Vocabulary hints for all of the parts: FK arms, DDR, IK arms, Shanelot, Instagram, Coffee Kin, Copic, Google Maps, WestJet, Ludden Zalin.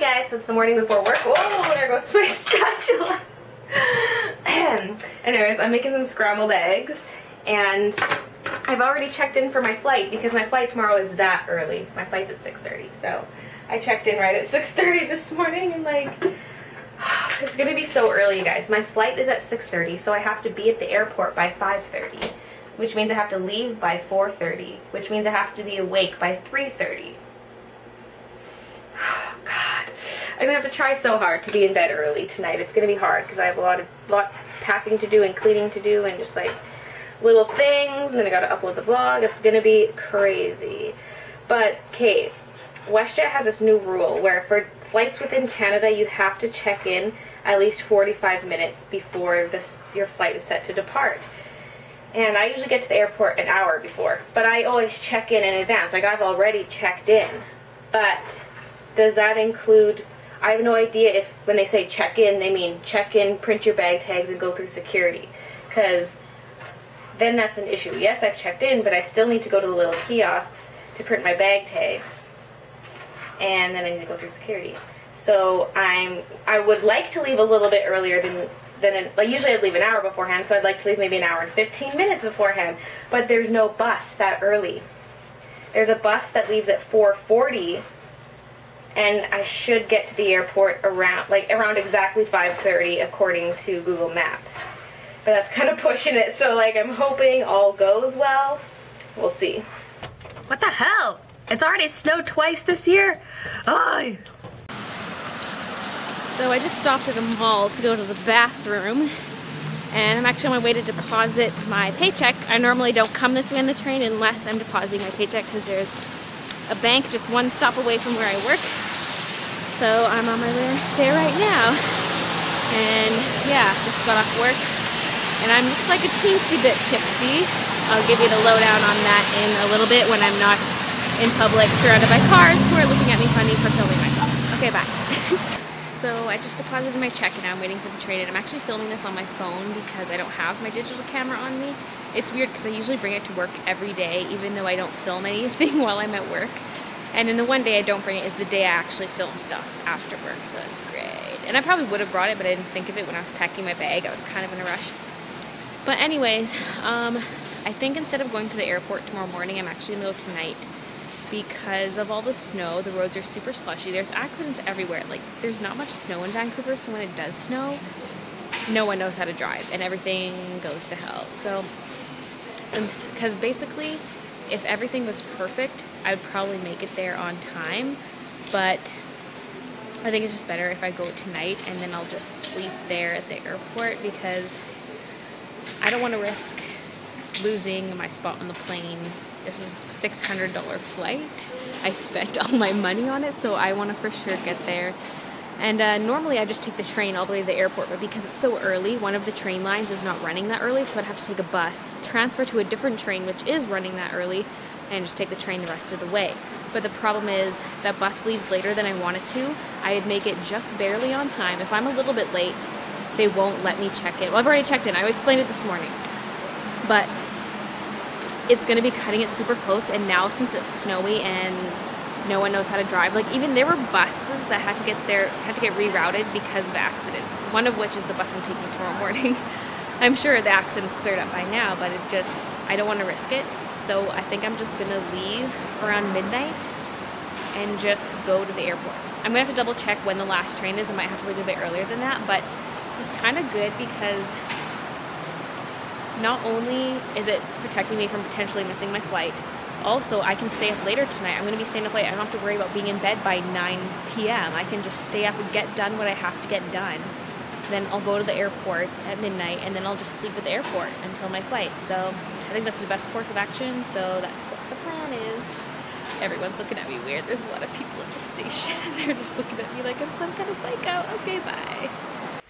Hey guys, so it's the morning before work. Whoa, there goes my spatula. Anyways, I'm making some scrambled eggs, and I've already checked in for my flight because my flight tomorrow is that early. My flight's at 6:30, so I checked in right at 6:30 this morning, and like, it's gonna be so early, you guys. My flight is at 6:30, so I have to be at the airport by 5:30, which means I have to leave by 4:30, which means I have to be awake by 3:30. Oh God, I'm gonna have to try so hard to be in bed early tonight. It's gonna be hard because I have a lot packing to do and cleaning to do and just like little things, and then I gotta upload the vlog. It's gonna be crazy. But okay, WestJet has this new rule where for flights within Canada, you have to check in at least 45 minutes before your flight is set to depart. And I usually get to the airport an hour before, but I always check in advance. Like, I've already checked in. But does that include, I have no idea if when they say check in, they mean check in, print your bag tags, and go through security. Because then that's an issue. Yes, I've checked in, but I still need to go to the little kiosks to print my bag tags. And then I need to go through security. So I would like to leave a little bit earlier than usually I'd leave an hour beforehand, so I'd like to leave maybe an hour and 15 minutes beforehand. But there's no bus that early. There's a bus that leaves at 4:40, and I should get to the airport around exactly 5:30 according to Google Maps. But that's kind of pushing it, so like I'm hoping all goes well. We'll see. What the hell? It's already snowed twice this year. Oh. So I just stopped at a mall to go to the bathroom, and I'm actually on my way to deposit my paycheck. I normally don't come this way on the train unless I'm depositing my paycheck because there's a bank just one stop away from where I work. So I'm on my way there right now. And yeah, just got off work, and I'm just like a teensy bit tipsy. I'll give you the lowdown on that in a little bit when I'm not in public surrounded by cars who are looking at me funny for filming myself. Okay, bye. So I just deposited my check and now I'm waiting for the train, and I'm actually filming this on my phone because I don't have my digital camera on me. It's weird because I usually bring it to work every day even though I don't film anything while I'm at work. And then the one day I don't bring it is the day I actually film stuff after work, so it's great. And I probably would have brought it, but I didn't think of it when I was packing my bag. I was kind of in a rush. But anyways, I think instead of going to the airport tomorrow morning, I'm actually going to go tonight. Because of all the snow, the roads are super slushy. There's accidents everywhere. Like, there's not much snow in Vancouver, so when it does snow, no one knows how to drive and everything goes to hell. So, because basically, if everything was perfect, I'd probably make it there on time, but I think it's just better if I go tonight and then I'll just sleep there at the airport because I don't want to risk losing my spot on the plane. This is a $600 flight. I spent all my money on it, so I want to for sure get there. And normally I just take the train all the way to the airport, but because it's so early, one of the train lines is not running that early, so I'd have to take a bus, transfer to a different train which is running that early, and just take the train the rest of the way. But the problem is that bus leaves later than I wanted to. I'd make it just barely on time. If I'm a little bit late, they won't let me check in. Well, I've already checked in. I explained it this morning. But it's going to be cutting it super close, and now since it's snowy and no one knows how to drive, like even there were buses that had to get rerouted because of accidents, one of which is the bus I'm taking tomorrow morning. I'm sure the accident's cleared up by now, but it's just, I don't want to risk it, so I think I'm just going to leave around midnight and just go to the airport. I'm going to have to double check when the last train is. I might have to leave a bit earlier than that, but this is kind of good because not only is it protecting me from potentially missing my flight, also I can stay up later tonight. I'm going to be staying up late. I don't have to worry about being in bed by 9 p.m. I can just stay up and get done what I have to get done. Then I'll go to the airport at midnight, and then I'll just sleep at the airport until my flight. So I think that's the best course of action, so that's what the plan is. Everyone's looking at me weird. There's a lot of people at the station, and they're just looking at me like I'm some kind of psycho. Okay, bye.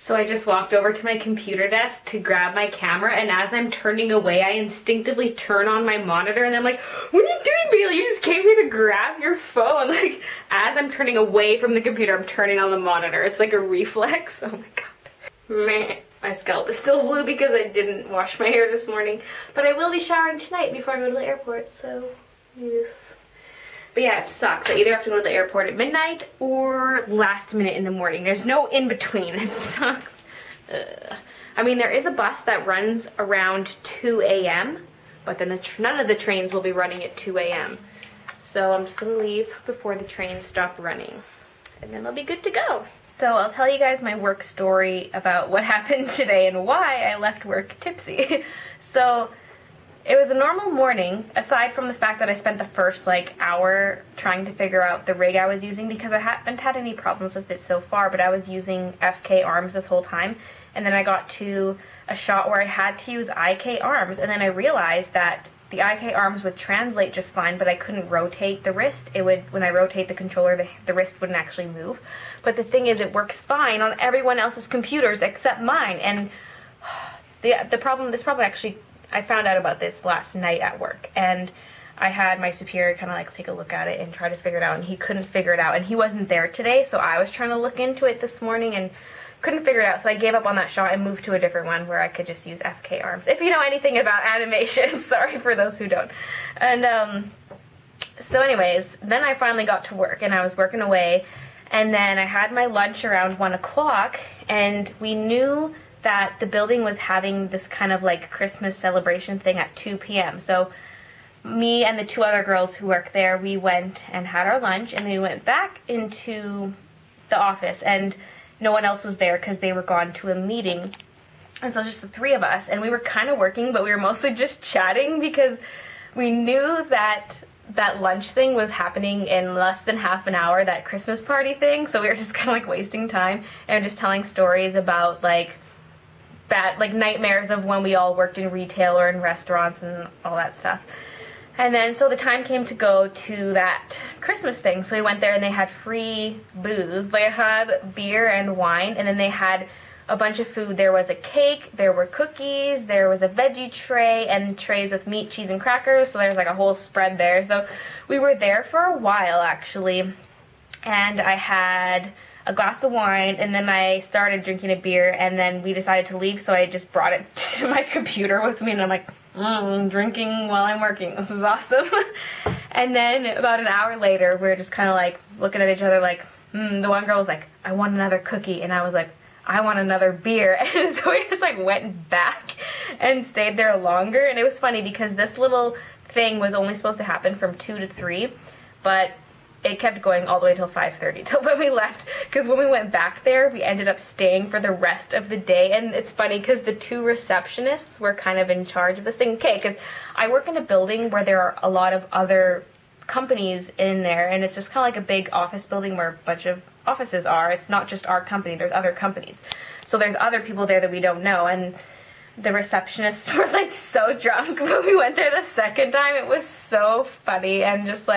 So I just walked over to my computer desk to grab my camera, and as I'm turning away, I instinctively turn on my monitor, and I'm like, what are you doing, Bailey? You just came here to grab your phone. Like, as I'm turning away from the computer, I'm turning on the monitor. It's like a reflex. Oh my God. Meh. My scalp is still blue because I didn't wash my hair this morning, but I will be showering tonight before I go to the airport, so yes. But yeah, it sucks. I either have to go to the airport at midnight or last minute in the morning. There's no in between. It sucks. Ugh. I mean, there is a bus that runs around 2 a.m., but then none of the trains will be running at 2 a.m. So I'm just gonna leave before the trains stop running, and then I'll be good to go. So I'll tell you guys my work story about what happened today and why I left work tipsy. So it was a normal morning, aside from the fact that I spent the first hour trying to figure out the rig I was using, because I haven't had any problems with it so far, but I was using FK arms this whole time, and then I got to a shot where I had to use IK arms, and then I realized that the IK arms would translate just fine, but I couldn't rotate the wrist. It would, when I rotate the controller, the wrist wouldn't actually move. But the thing is, it works fine on everyone else's computers except mine. And this problem actually, I found out about this last night at work, and I had my superior kind of take a look at it and try to figure it out, and he couldn't figure it out, and he wasn't there today, so I was trying to look into it this morning and couldn't figure it out, so I gave up on that shot and moved to a different one where I could just use FK arms. If you know anything about animation, sorry for those who don't. And so anyways, then I finally got to work, and I was working away, and then I had my lunch around 1 o'clock, and we knew that the building was having this kind of Christmas celebration thing at 2 p.m. So me and the two other girls who work there, we went and had our lunch, and we went back into the office, and no one else was there because they were gone to a meeting. And so it was just the three of us, and we were kind of working, but we were mostly just chatting because we knew that that lunch thing was happening in less than half an hour, that Christmas party thing. So we were just kind of wasting time and just telling stories about nightmares of when we all worked in retail or in restaurants and all that stuff. And then so the time came to go to that Christmas thing, so we went there and they had free booze. They had beer and wine, and then they had a bunch of food. There was a cake, there were cookies, there was a veggie tray, and trays with meat, cheese, and crackers, so there's a whole spread there. So we were there for a while, actually, and I had a glass of wine, and then I started drinking a beer, and then we decided to leave, so I just brought it to my computer with me, and I'm drinking while I'm working. This is awesome. And then about an hour later, we were just kind of looking at each other the one girl was like, I want another cookie, and I was like, I want another beer. And so we just went back and stayed there longer. And it was funny because this little thing was only supposed to happen from 2 to 3, but it kept going all the way till 5:30, till when we left, because when we went back there, we ended up staying for the rest of the day. And it's funny because the two receptionists were kind of in charge of this thing. Okay, because I work in a building where there are a lot of other companies in there, and it's just kind of a big office building where a bunch of offices are. It's not just our company, there's other companies. So there's other people there that we don't know, and the receptionists were so drunk when we went there the second time. It was so funny, and just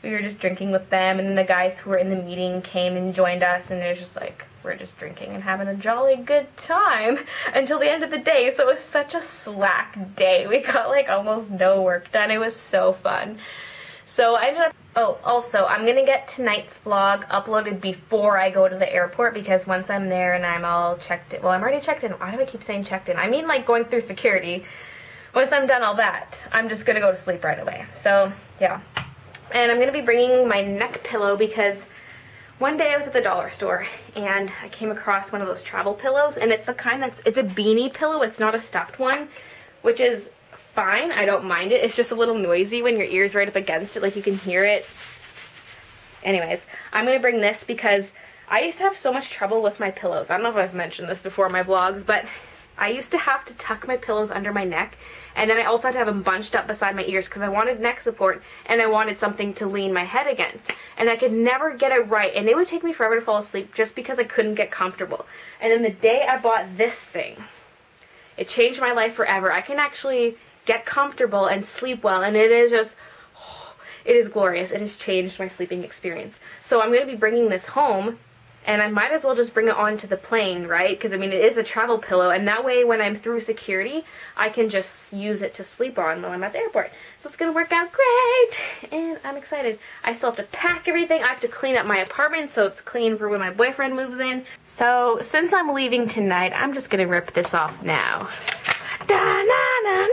we were just drinking with them, and then the guys who were in the meeting came and joined us, and it was just we're just drinking and having a jolly good time until the end of the day. So it was such a slack day. We got almost no work done. It was so fun. So I ended up, oh, also, I'm gonna get tonight's vlog uploaded before I go to the airport, because once I'm there and I'm all checked in, well, I'm already checked in, why do I keep saying checked in? I mean going through security. Once I'm done all that, I'm just gonna go to sleep right away. So, yeah. And I'm gonna be bringing my neck pillow because one day I was at the dollar store and I came across one of those travel pillows, and it's the kind that's, it's a beanie pillow, it's not a stuffed one, which is fine, I don't mind it. It's just a little noisy when your ear's right up against it, you can hear it. Anyways, I'm gonna bring this because I used to have so much trouble with my pillows. I don't know if I've mentioned this before in my vlogs, but I used to have to tuck my pillows under my neck, and then I also had to have them bunched up beside my ears because I wanted neck support and I wanted something to lean my head against. And I could never get it right, and it would take me forever to fall asleep just because I couldn't get comfortable. And then the day I bought this thing, it changed my life forever. I can actually get comfortable and sleep well, and it is just, oh, it is glorious. It has changed my sleeping experience. So I'm going to be bringing this home, and I might as well just bring it onto the plane, right? Because, I mean, it is a travel pillow, and that way when I'm through security, I can just use it to sleep on while I'm at the airport. So it's going to work out great, and I'm excited. I still have to pack everything. I have to clean up my apartment so it's clean for when my boyfriend moves in. So since I'm leaving tonight, I'm just going to rip this off now. Da-na-na-na!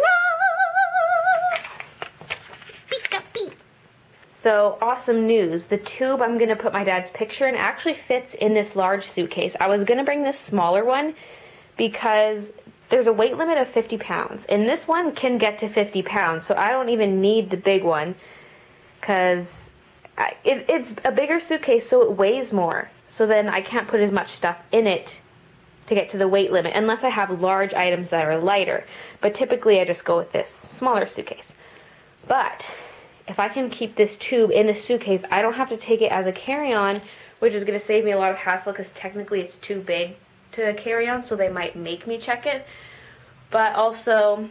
So awesome news. The tube I'm going to put my dad's picture in actually fits in this large suitcase. I was going to bring this smaller one because there's a weight limit of 50 pounds. And this one can get to 50 pounds, so I don't even need the big one because it's a bigger suitcase, so it weighs more. So then I can't put as much stuff in it to get to the weight limit unless I have large items that are lighter. But typically I just go with this smaller suitcase. But if I can keep this tube in the suitcase, I don't have to take it as a carry-on, which is going to save me a lot of hassle because technically it's too big to carry on, so they might make me check it. But also,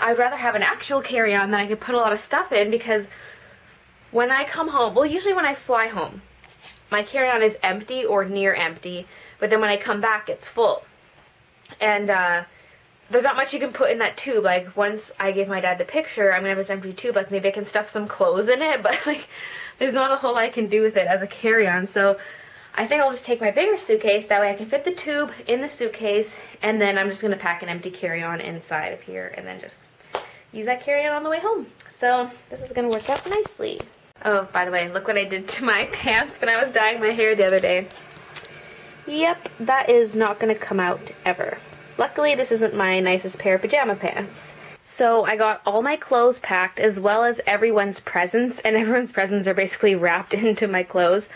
I'd rather have an actual carry-on that I could put a lot of stuff in, because when I come home, well, usually when I fly home, my carry-on is empty or near empty, but then when I come back, it's full. And there's not much you can put in that tube. Like, once I give my dad the picture, I'm gonna have this empty tube. Like, maybe I can stuff some clothes in it, but like, there's not a whole lot I can do with it as a carry-on. So I think I'll just take my bigger suitcase. That way I can fit the tube in the suitcase, and then I'm just gonna pack an empty carry-on inside of here and then just use that carry-on on the way home. So this is gonna work out nicely. Oh, by the way, look what I did to my pants when I was dyeing my hair the other day. Yep, that is not gonna come out ever. Luckily, this isn't my nicest pair of pajama pants. So I got all my clothes packed, as well as everyone's presents, and everyone's presents are basically wrapped into my clothes,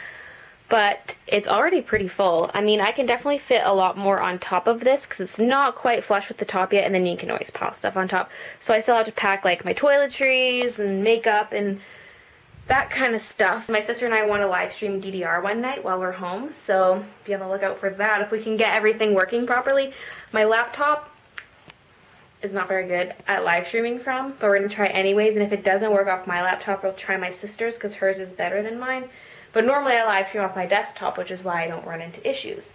but it's already pretty full. I mean, I can definitely fit a lot more on top of this because it's not quite flush with the top yet, and then you can always pile stuff on top. So I still have to pack like my toiletries and makeup and that kind of stuff. My sister and I want to live stream DDR one night while we're home, so be on the lookout for that if we can get everything working properly. My laptop is not very good at live streaming from, but we're going to try anyways, and if it doesn't work off my laptop, we'll try my sister's because hers is better than mine. But normally I live stream off my desktop, which is why I don't run into issues.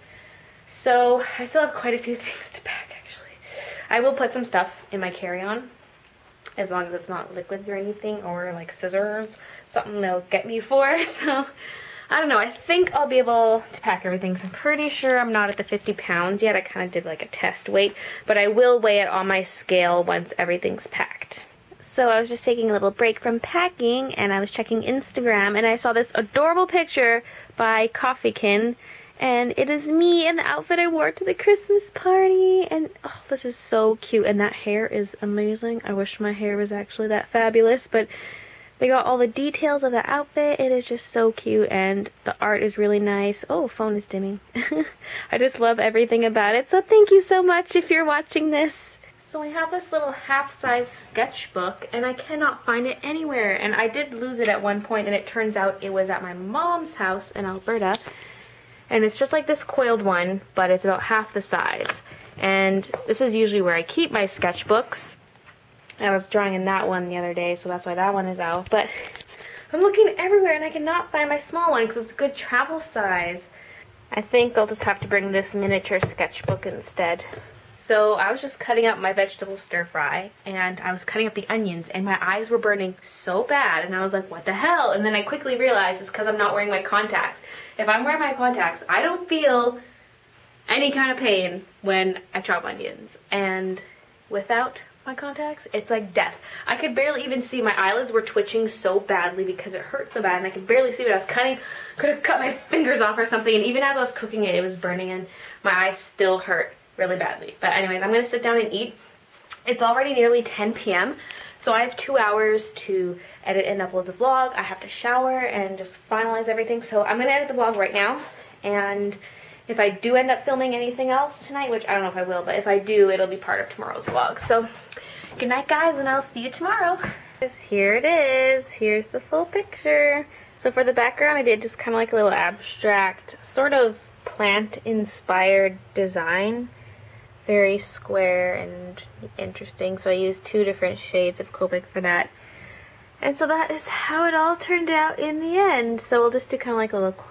So I still have quite a few things to pack, actually. I will put some stuff in my carry-on, as long as it's not liquids or anything, or like scissors, something they'll get me for. So I don't know, I think I'll be able to pack everything. So I'm pretty sure I'm not at the 50 pounds yet. I kind of did like a test weight, but I will weigh it on my scale once everything's packed. So I was just taking a little break from packing, and I was checking Instagram, and I saw this adorable picture by Coffee Kin, and it is me in the outfit I wore to the Christmas party. And oh, this is so cute. And that hair is amazing. I wish my hair was actually that fabulous, but they got all the details of the outfit. It is just so cute, and the art is really nice. Oh, phone is dimming. I just love everything about it. So thank you so much if you're watching this. So I have this little half-size sketchbook, and I cannot find it anywhere. And I did lose it at one point, and it turns out it was at my mom's house in Alberta. And it's just like this coiled one, but it's about half the size. And this is usually where I keep my sketchbooks. I was drawing in that one the other day, so that's why that one is out. But I'm looking everywhere, and I cannot find my small one because it's a good travel size. I think I'll just have to bring this miniature sketchbook instead. So I was just cutting up my vegetable stir fry, and I was cutting up the onions, and my eyes were burning so bad, and I was like, what the hell? And then I quickly realized it's because I'm not wearing my contacts. If I'm wearing my contacts, I don't feel any kind of pain when I chop onions. And without my contacts, it's like death. I could barely even see. My eyelids were twitching so badly because it hurt so bad, and I could barely see what I was cutting. Could have cut my fingers off or something, and even as I was cooking it, it was burning, and my eyes still hurt really badly. But anyways, I'm going to sit down and eat. It's already nearly 10 p.m. so I have 2 hours to edit and upload the vlog. I have to shower and just finalize everything. So I'm going to edit the vlog right now, and if I do end up filming anything else tonight, which I don't know if I will, but if I do, it'll be part of tomorrow's vlog. So good night, guys, and I'll see you tomorrow. Here it is. Here's the full picture. So for the background, I did just kind of like a little abstract, sort of plant-inspired design. Very square and interesting. So I used 2 different shades of Copic for that. And so that is how it all turned out in the end. So we'll just do kind of like a little close